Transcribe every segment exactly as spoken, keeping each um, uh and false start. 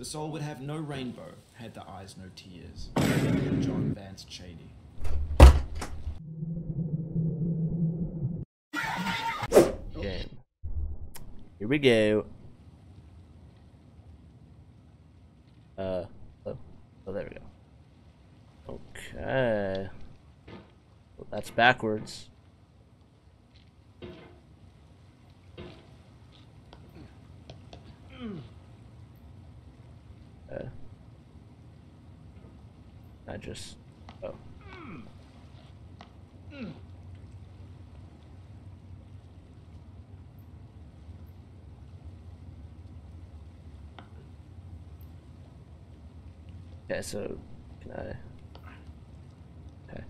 The soul would have no rainbow, had the eyes no tears. John Vance Cheney. Yeah. Here we go. Uh, oh, oh, there we go. Okay. Well, that's backwards. Uh, I just oh. Okay, so can I? Okay,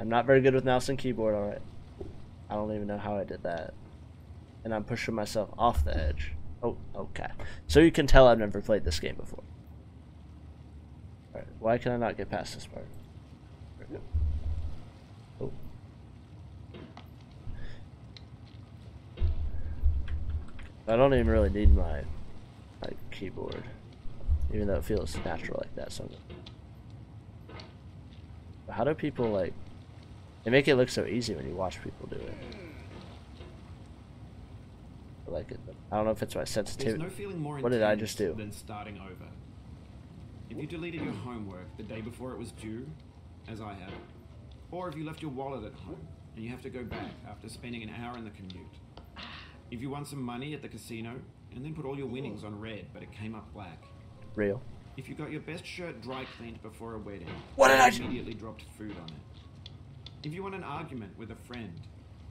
I'm not very good with mouse and keyboard. All right, I don't even know how I did that, and I'm pushing myself off the edge. Oh, okay. So you can tell I've never played this game before. Alright, why can I not get past this part? Oh. I don't even really need my, my keyboard. Even though it feels natural like that sometimes. But how do people, like... They make it look so easy when you watch people do it. Like it, I don't know if it's my sensitivity. There's no feeling more intense what did I just do? Than starting over. If you deleted your homework the day before it was due, as I have, or if you left your wallet at home and you have to go back after spending an hour in the commute, if you won some money at the casino and then put all your winnings on red but it came up black, real. If you got your best shirt dry cleaned before a wedding, what did I do? Immediately dropped food on it. If you won an argument with a friend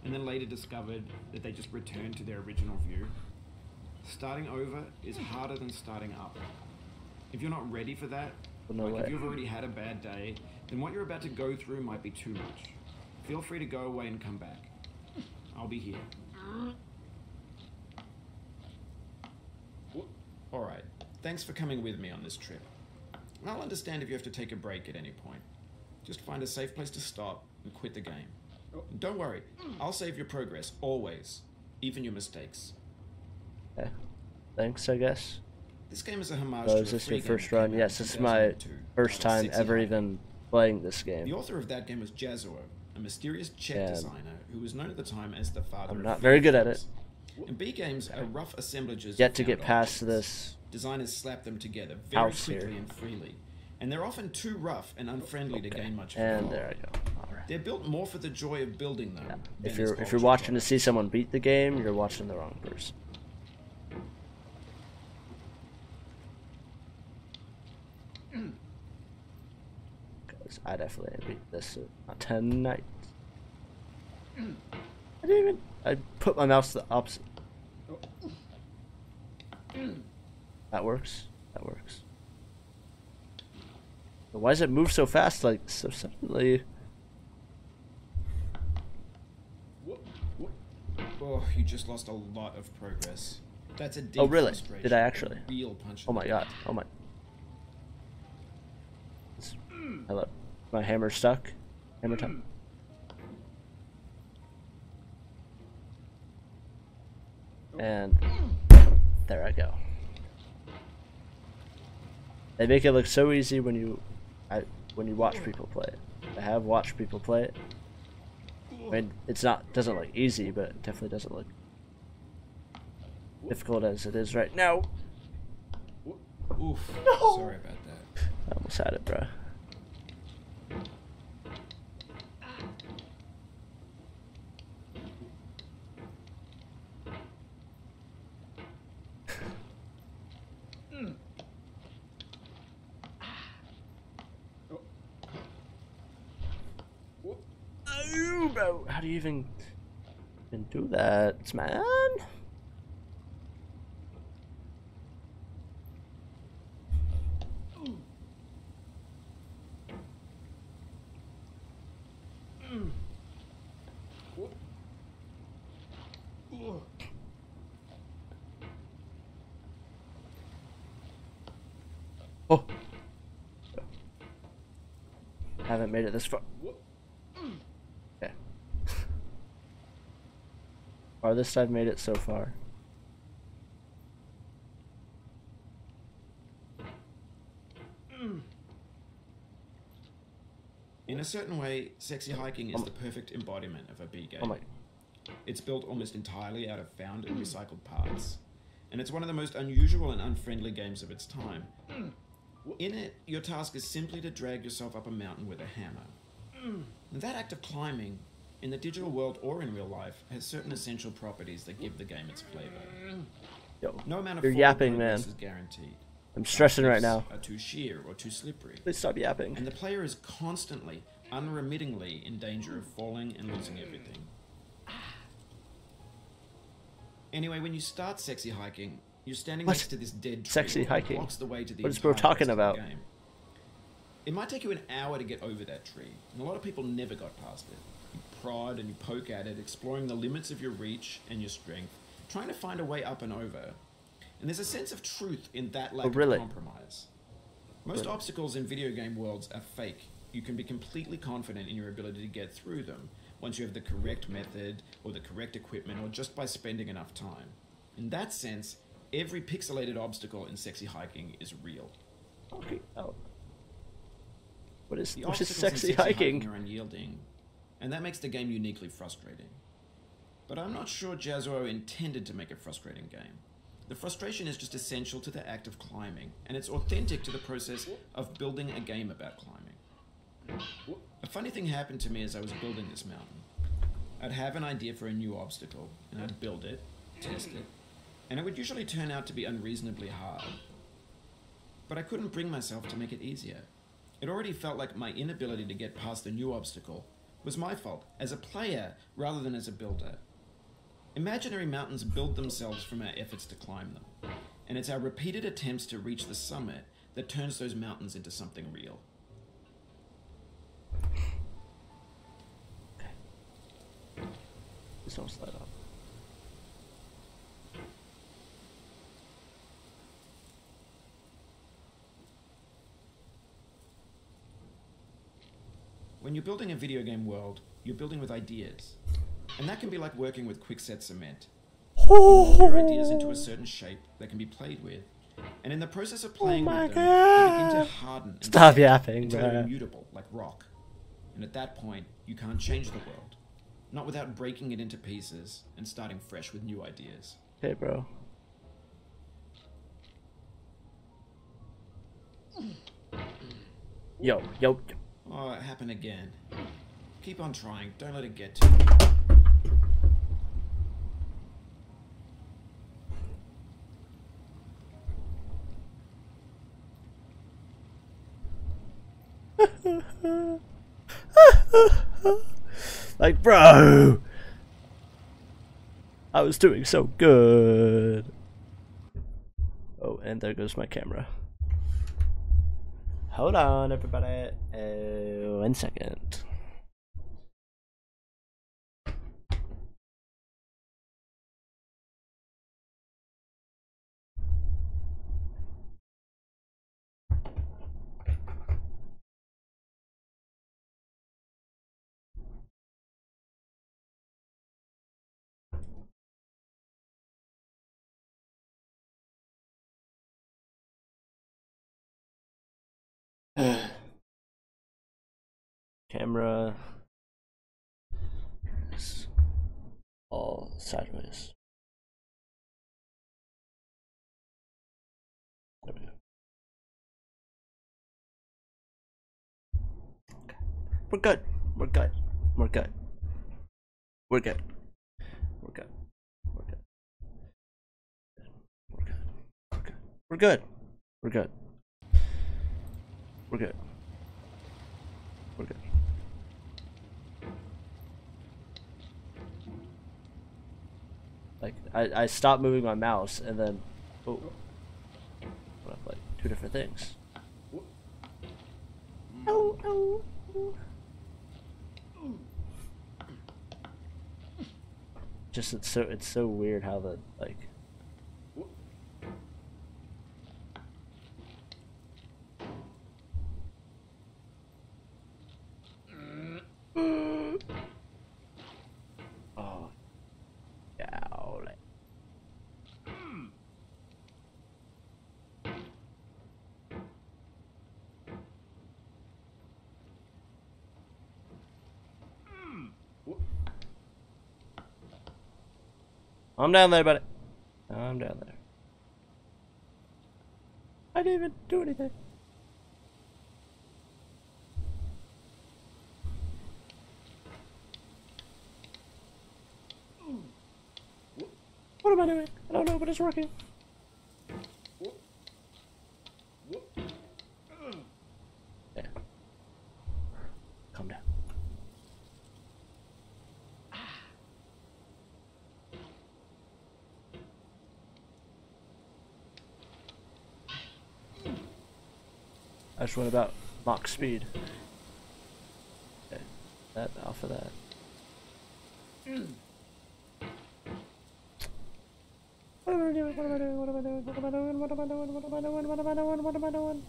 and then later discovered that they just returned to their original view. Starting over is harder than starting up. If you're not ready for that, well, no like way. If you've already had a bad day, then what you're about to go through might be too much. Feel free to go away and come back. I'll be here. Alright, thanks for coming with me on this trip. I'll understand if you have to take a break at any point. Just find a safe place to stop and quit the game. Don't worry, I'll save your progress, always. Even your mistakes. Yeah. Thanks, I guess. This game is a homage so to is this your first run? Yes, this is my first time ever even playing this game. The author of that game was Jazwares, a mysterious Czech and designer who was known at the time as the father I'm of not very games. Good at it. And B-games are rough assemblages yet to get past options. This designers slap them together very house quickly here. And freely. And they're often too rough and unfriendly okay. to gain much and control. There I go. They're built more for the joy of building them. Yeah. If you're if you're watching to see someone beat the game, you're watching the wrong person. Because I definitely didn't beat this tonight. I didn't even. I put my mouse the opposite. That works. That works. But why does it move so fast? Like so suddenly. Oh, you just lost a lot of progress. That's a deep oh, really? Did I actually? Real punch oh my god. Oh my. Hello. My hammer stuck. Hammer time. And there I go. They make it look so easy when you, I, when you watch people play it. I have watched people play it. I mean, it's not doesn't look easy, but it definitely doesn't look difficult as it is right now. Oof! No. Sorry about that. I almost had it, bro. How do you even, even do that, man? Mm. Mm. Oh. Oh. Oh. Haven't made it this far. This I've made it so far. In a certain way, Sexy Hiking is the perfect embodiment of a B-game. It's built almost entirely out of found and recycled parts, and it's one of the most unusual and unfriendly games of its time. In it, your task is simply to drag yourself up a mountain with a hammer. And that act of climbing, in the digital world or in real life, has certain essential properties that give the game its flavor. Yo, no amount of you're yapping, man. Is guaranteed. I'm stressing right now. Are too sheer or too slippery. Please stop yapping. And the player is constantly, unremittingly in danger of falling and losing everything. Anyway, when you start Sexy Hiking, you're standing what? next to this dead tree. Sexy Hiking. Blocks the way to the what is bro talking about? Game. It might take you an hour to get over that tree, and a lot of people never got past it. You prod and you poke at it, exploring the limits of your reach and your strength, trying to find a way up and over. And there's a sense of truth in that lack oh, really? of compromise. Most really? obstacles in video game worlds are fake. You can be completely confident in your ability to get through them once you have the correct method or the correct equipment or just by spending enough time. In that sense, every pixelated obstacle in Sexy Hiking is real. Okay. Oh. What is, the what is Sexy Hiking? Hiking are unyielding, and that makes the game uniquely frustrating. But I'm not sure Jazwares intended to make a frustrating game. The frustration is just essential to the act of climbing, and it's authentic to the process of building a game about climbing. A funny thing happened to me as I was building this mountain. I'd have an idea for a new obstacle, and I'd build it, test it, and it would usually turn out to be unreasonably hard. But I couldn't bring myself to make it easier. It already felt like my inability to get past the new obstacle was my fault as a player rather than as a builder. Imaginary mountains build themselves from our efforts to climb them, and it's our repeated attempts to reach the summit that turns those mountains into something real. Okay. Just don't slide off. When you're building a video game world, you're building with ideas. And that can be like working with quickset cement. You mold your ideas into a certain shape that can be played with, and in the process of playing oh with them, God. you begin to harden and Stop yapping, until you're immutable, like rock. And at that point, you can't change the world, not without breaking it into pieces and starting fresh with new ideas. Hey, bro. Yo, yo. Oh, it happened again. Keep on trying. Don't let it get to you. Like, bro, I was doing so good. Oh, and there goes my camera. Hold on, everybody. Uh, one second. Camera is all sideways. There we go. Okay. We're good. We're good. We're good. We're good. We're good. We're good. We're good. We're good. We're good. We're good. We're good. We're good. Like, I, I stopped moving my mouse, and then, oh, put up, like, two different things. Oh, oh, oh. Just, it's so, it's so weird how the, like... I'm down there, buddy. I'm down there. I didn't even do anything. What am I doing? I don't know, but it's working. There. Calm down. I just went about Mach speed. Okay. That off of that. Mm. What am I doing? What am I doing? What am I doing? What am I doing? What am I doing? What am I doing? What am I doing? What am I doing?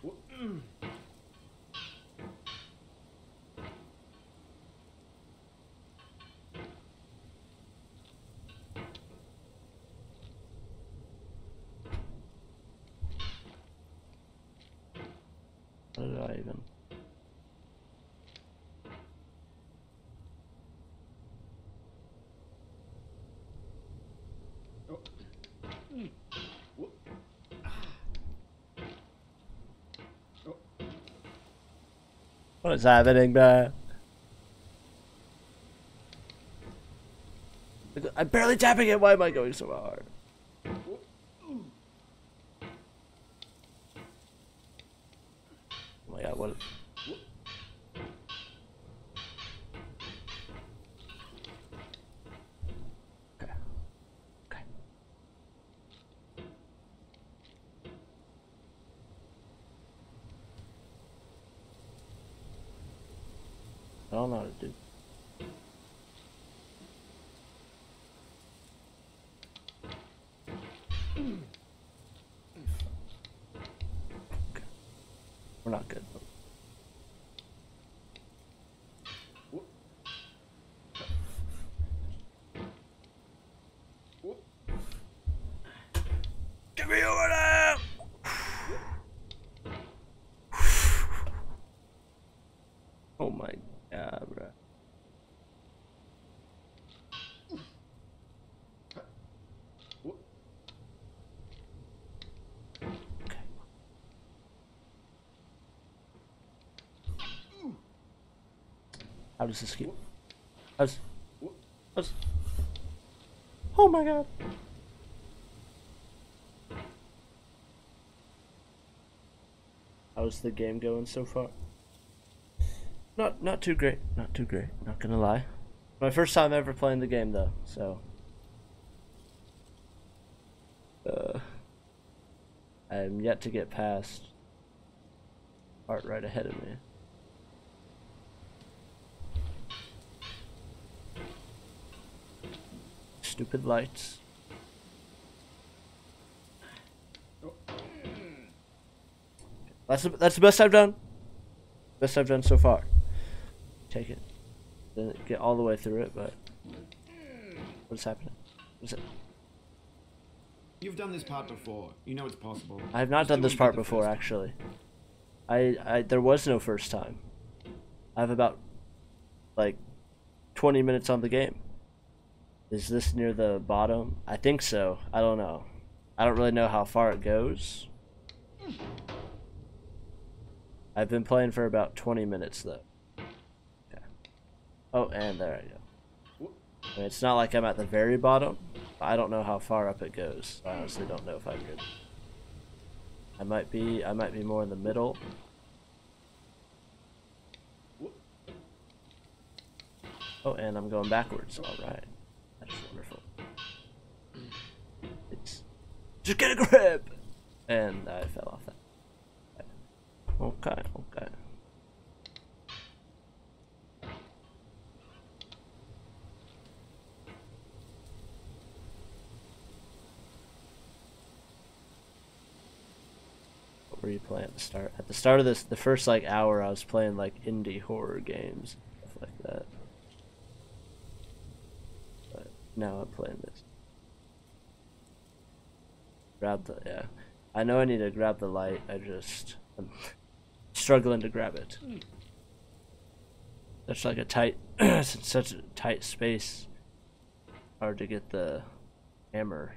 What did I even? What's happening, man? I'm barely tapping it. Why am I going so hard? Oh my god, what? Okay. Okay. I don't know how to do. We're not good. Get me over there! Oh my god, bro. How does this keep? How's, how's, oh my god! How's the game going so far? Not, not too great. Not too great. Not gonna lie. My first time ever playing the game, though. So, uh, I'm yet to get past part right ahead of me. Stupid lights. That's the, that's the best I've done. Best I've done so far. Take it. Didn't get all the way through it, but what's happening? What's it? You've done this part before. You know it's possible. I have not done this part before, actually. I I there was no first time. I have about like twenty minutes on the game. Is this near the bottom? I think so. I don't know. I don't really know how far it goes. I've been playing for about twenty minutes though. Okay. Oh, and there I go. I mean, it's not like I'm at the very bottom. I don't know how far up it goes. I honestly don't know if I'm good. I might be. I might be more in the middle. Oh, and I'm going backwards. All right. Wonderful. It's just get a grip, and I fell off that. Okay, okay. What were you playing at the start? At the start of this, the first like hour, I was playing like indie horror games, stuff like that. Now I'm playing this. Grab the, yeah. I know I need to grab the light, I just, I'm struggling to grab it. Such like a tight, such a tight space hard to get the hammer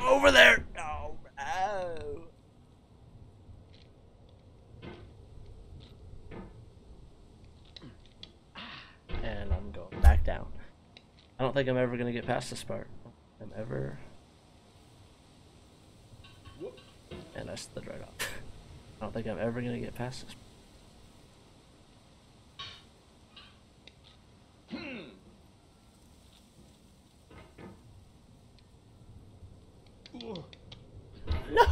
over there. Oh, oh. And I'm going back down. I don't think I'm ever gonna get past this part. I'm ever. And I slid right off. I don't think I'm ever gonna get past this.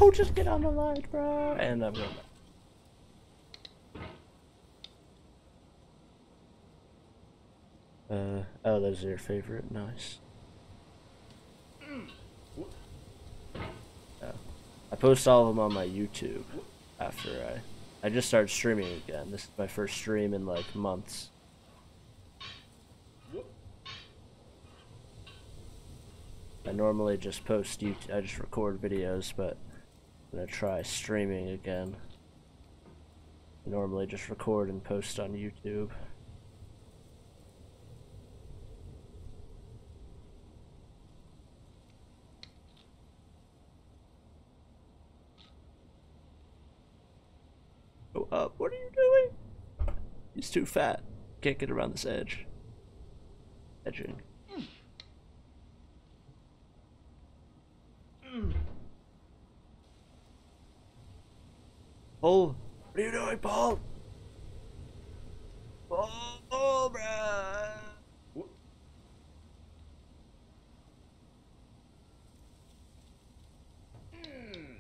No, just get on the line, bro. And I'm going back. Uh, oh, those are your favorite. Nice. Yeah. I post all of them on my YouTube after I... I just started streaming again. This is my first stream in, like, months. I normally just post YouTube... I just record videos, but I'm gonna try streaming again. I normally just record and post on YouTube. Up. What are you doing? He's too fat. Can't get around this edge. Edging. Mm. Paul, what are you doing, Paul? Paul, bruh. What? Mm.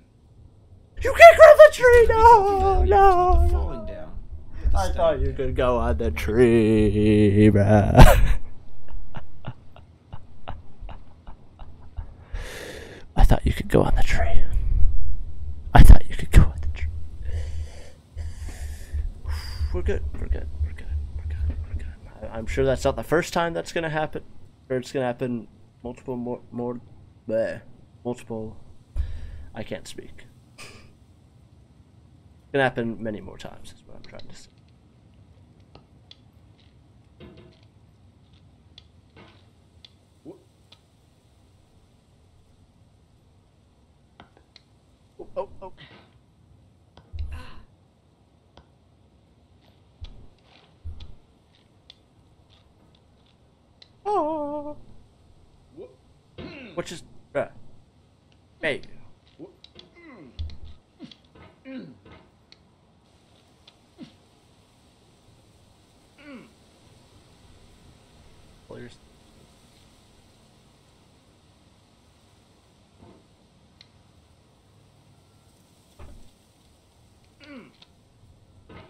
You can't grab the tree, no, no. I thought you could go on the tree, bruh. I thought you could go on the tree. I thought you could go on the tree. We're good. We're good. We're good. We're good. We're good. I'm sure that's not the first time that's gonna happen. Or it's gonna happen multiple more more, bleh, multiple. I can't speak. It's gonna happen many more times. Is what I'm trying to say. Oh, oh. Oh. What just, bruh? Hey. Players.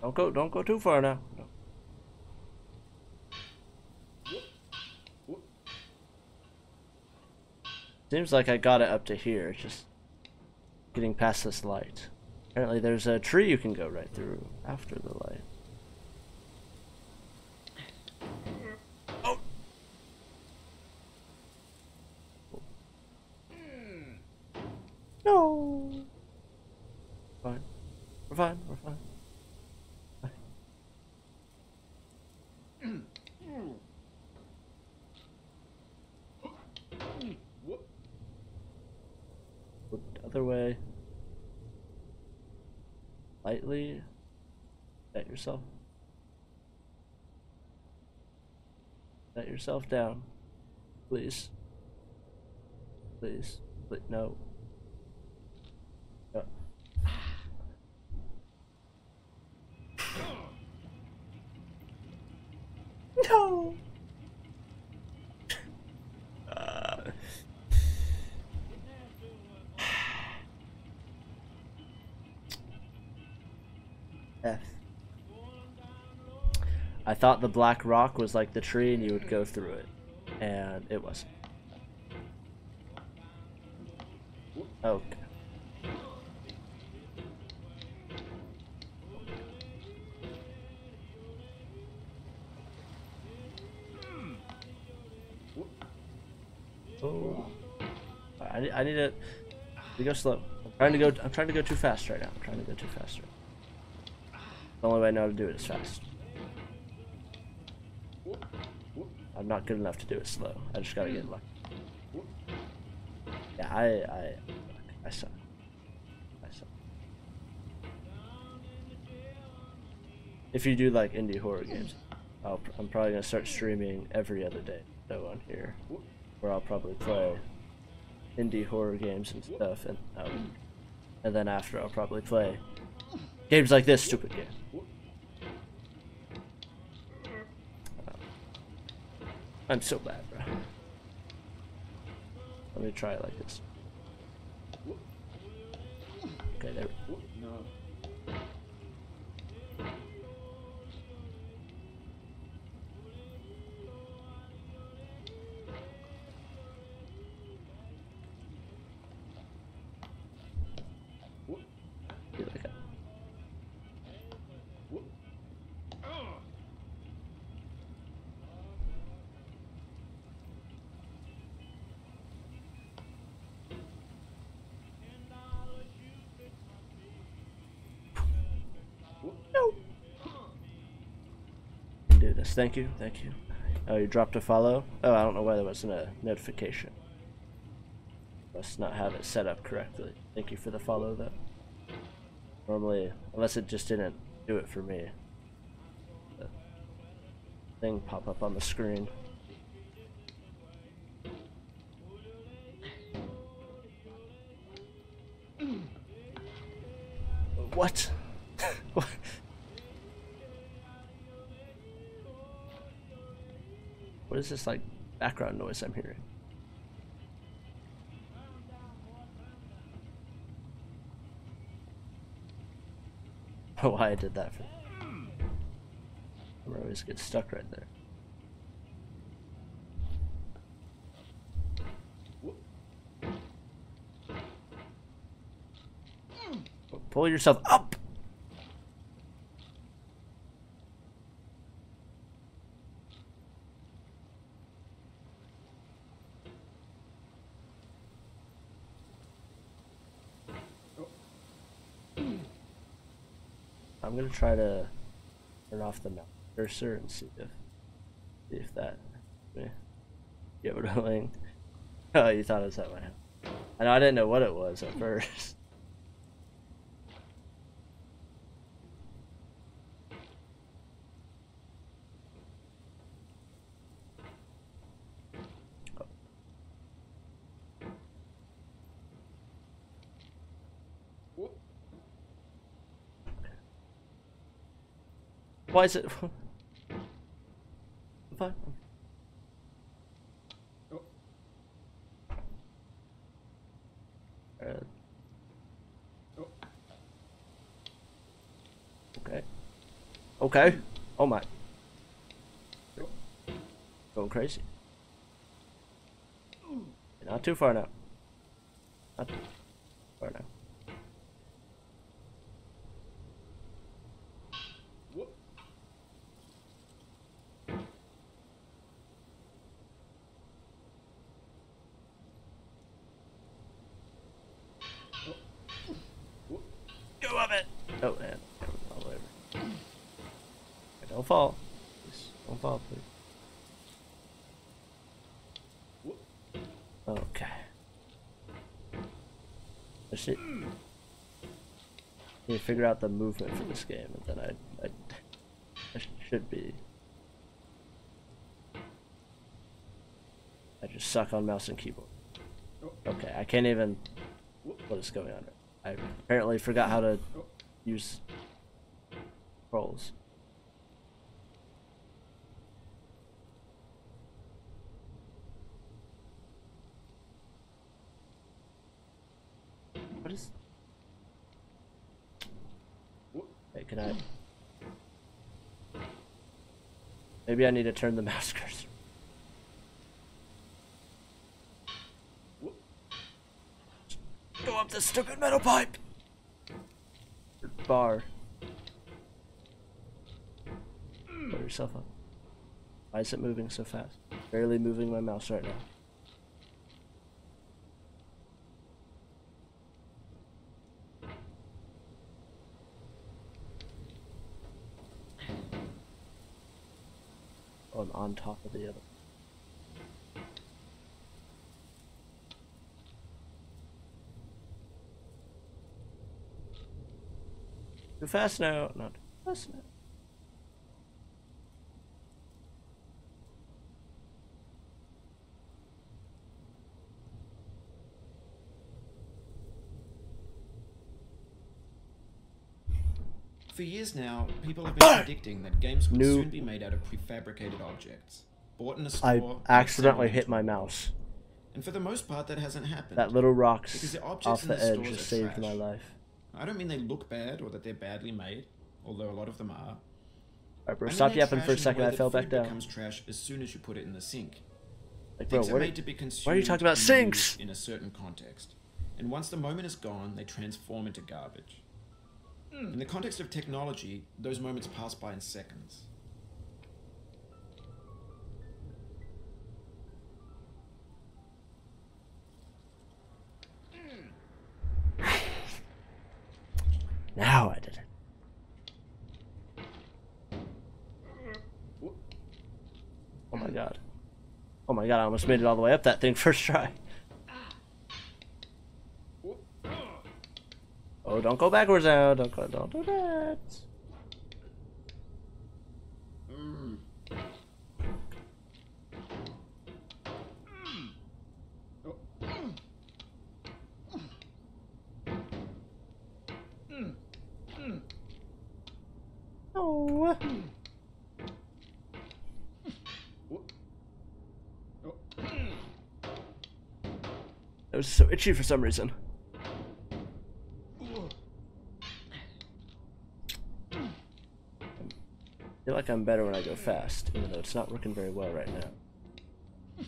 Don't go, don't go too far now. No. Seems like I got it up to here. It's just getting past this light. Apparently there's a tree you can go right through after the light. Oh! No! Fine. We're fine, we're fine. Other way, lightly set yourself set yourself down, please, please, please. No. No. No. F. I thought the black rock was like the tree and you would go through it, and it wasn't. Okay. Oh. I need, I need to, to go slow. I'm trying to go. I'm trying to go too fast right now. I'm trying to go too fast right now. The only way I know how to do it is fast. I I'm not good enough to do it slow. I just gotta get lucky. Yeah, I, I, I suck. I suck. If you do like indie horror games, I'll, I'm probably gonna start streaming every other day, though, on here, where I'll probably play indie horror games and stuff, and um, and then after I'll probably play games like this stupid game. I'm so bad, bro. Let me try it like this. Okay, there we go. Thank you, thank you. Oh, you dropped a follow? Oh, I don't know why there wasn't a notification. Must not have it set up correctly. Thank you for the follow, though. Normally, unless it just didn't do it for me. The thing pop up on the screen. What? What? What is this, like, background noise I'm hearing? I don't know why I did that for them. I always get stuck right there. Pull yourself up! I'm gonna try to turn off the mouse cursor and see if see if that yeah, get rid of it. Oh, you thought it was that way. I know, I didn't know what it was at first. Why is it? I'm fine. Oh. Uh. Oh. Okay. Okay. Oh my. Oh. Going crazy. Not too far now. Not too far now. Oh, man. All over. Don't fall. Please. Don't fall, please. Okay. That's it. Need to figure out the movement for this game, and then I, I, I should be. I just suck on mouse and keyboard. Okay, I can't even. What is going on? I apparently forgot how to use rolls. What is? Wait, can I? Maybe I need to turn the mouse cursor. Go up this stupid metal pipe. Bar. Put yourself up. Why is it moving so fast? Barely moving my mouse right now. Oh, I'm on top of the other. The first note, not the first note. For years now, people have been predicting that games will nope. soon be made out of prefabricated objects. Bought in a store, I accidentally hit my mouse. And for the most part, that hasn't happened. That little rocks because the objects off the, the edge just saved my life. I don't mean they look bad or that they're badly made, although a lot of them are. Alright, bro, I mean stop yapping for a second. I fell back down. Becomes trash as soon as you put it in the sink. Like, bro, what are, made to be why are you talking about sinks? In a certain context, and once the moment is gone, they transform into garbage. In the context of technology, those moments pass by in seconds. Now I did it. Oh my god. Oh my god, I almost made it all the way up that thing first try. Oh, don't go backwards now. Don't go, don't do that. Mm. Oh. That was so itchy for some reason. I feel like I'm better when I go fast, even though it's not working very well right now.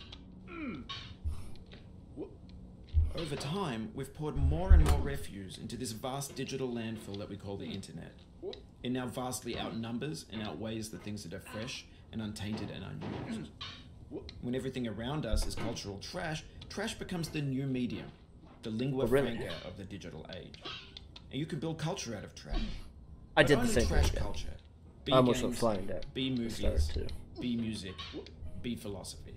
Over time, we've poured more and more refuse into this vast digital landfill that we call the internet. It now vastly outnumbers and outweighs the things that are fresh and untainted and unused. When everything around us is cultural trash, trash becomes the new medium, the lingua franca of the digital age. And you can build culture out of trash. I did the same thing. Culture. B I almost games, flying that. B movies, too. B music, B philosophy.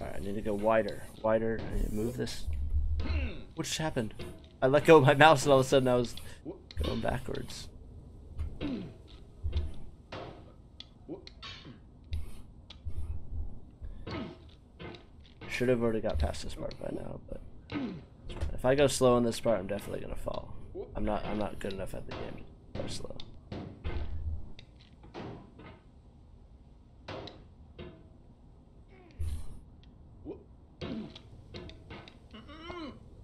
Alright, I need to go wider. Wider. I need to move this. What just happened? I let go of my mouse and all of a sudden I was going backwards. Should have already got past this part by now, but if I go slow on this part, I'm definitely gonna fall. I'm not. I'm not good enough at the game to go slow.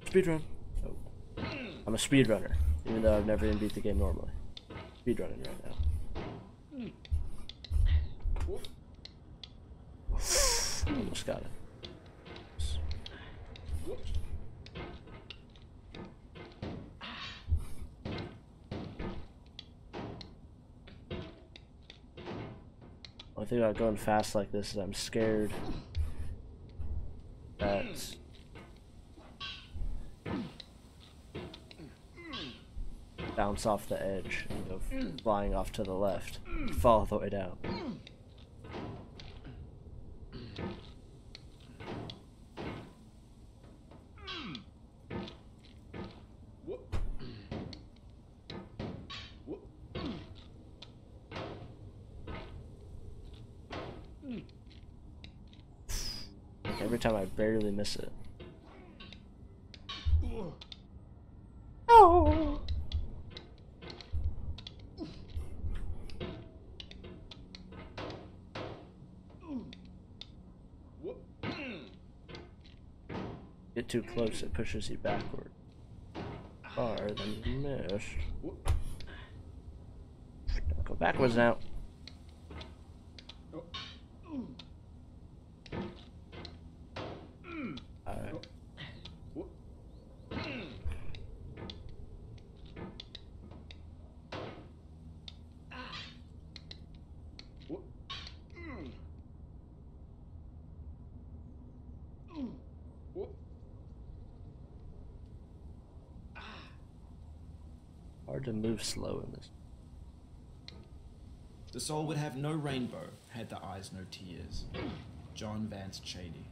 Speedrun. Oh. I'm a speedrunner. Even though I've never even beat the game normally. Speedrunning right now. Almost got it. Only thing about going fast like this is I'm scared that bounce off the edge and go flying off to the left, fall all the way down. Like every time I barely miss it. Oh. Get too close, it pushes you backward. Far, then you miss. Don't go backwards now. Alright. Hard to move slow in this. The soul would have no rainbow had the eyes no tears. John Vance Cheney.